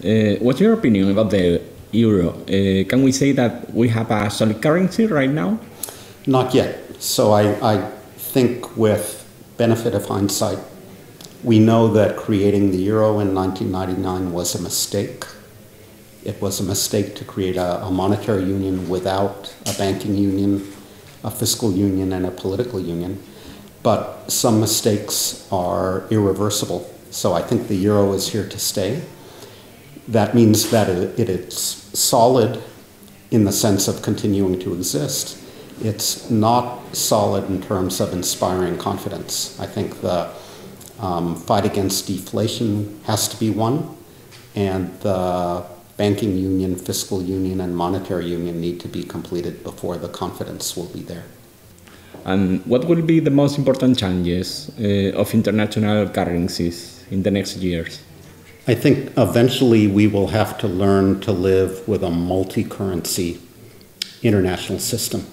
What's your opinion about the euro? Can we say that we have a solid currency right now? Not yet. So I think with benefit of hindsight, we know that creating the euro in 1999 was a mistake. It was a mistake to create a monetary union without a banking union, a fiscal union, and a political union. But some mistakes are irreversible. So I think the euro is here to stay. That means that it's solid in the sense of continuing to exist. It's not solid in terms of inspiring confidence. I think the fight against deflation has to be won, and the banking union, fiscal union, and monetary union need to be completed before the confidence will be there. And what will be the most important challenges of international currencies in the next years? I think eventually we will have to learn to live with a multi-currency international system.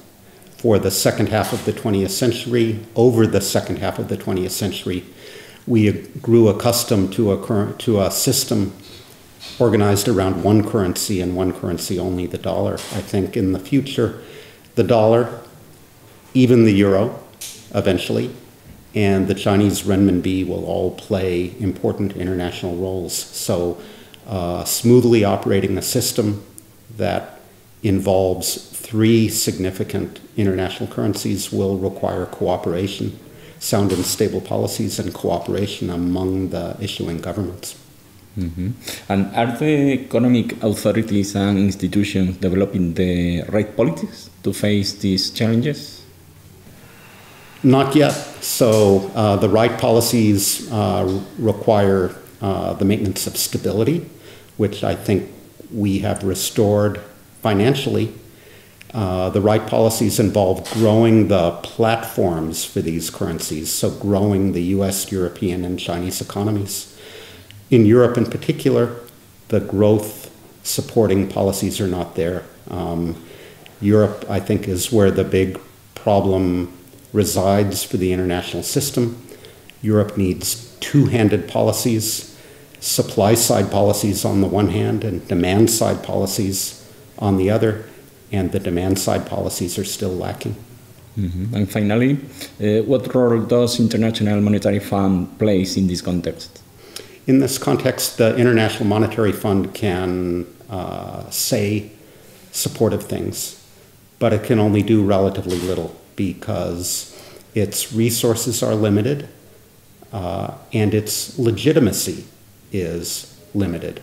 For the second half of the 20th century, over the second half of the 20th century, we grew accustomed to a system organized around one currency and one currency only, the dollar. I think in the future, the dollar, even the euro, eventually, and the Chinese renminbi will all play important international roles. So smoothly operating a system that involves three significant international currencies will require cooperation, sound and stable policies, and cooperation among the issuing governments. Mm-hmm. And are the economic authorities and institutions developing the right politics to face these challenges? Not yet. So the right policies require the maintenance of stability, which I think we have restored financially. The right policies involve growing the platforms for these currencies, so growing the US, European, and Chinese economies. In Europe in particular, the growth supporting policies are not there. Europe, I think, is where the big problem resides for the international system. Europe needs two-handed policies, supply-side policies on the one hand and demand-side policies on the other, and the demand-side policies are still lacking. Mm-hmm. And finally, what role does International Monetary Fund play in this context? In this context, the International Monetary Fund can say supportive things, but it can only do relatively little, because its resources are limited and its legitimacy is limited.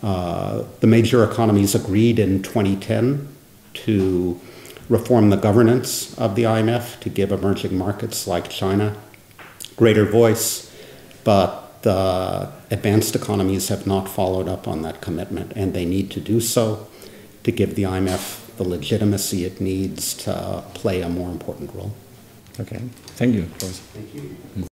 The major economies agreed in 2010 to reform the governance of the IMF to give emerging markets like China greater voice, but the advanced economies have not followed up on that commitment, and they need to do so to give the IMF the legitimacy it needs to play a more important role. Okay. Thank you, Claus. Thank you.